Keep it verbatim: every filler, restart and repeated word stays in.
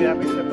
cambiar mi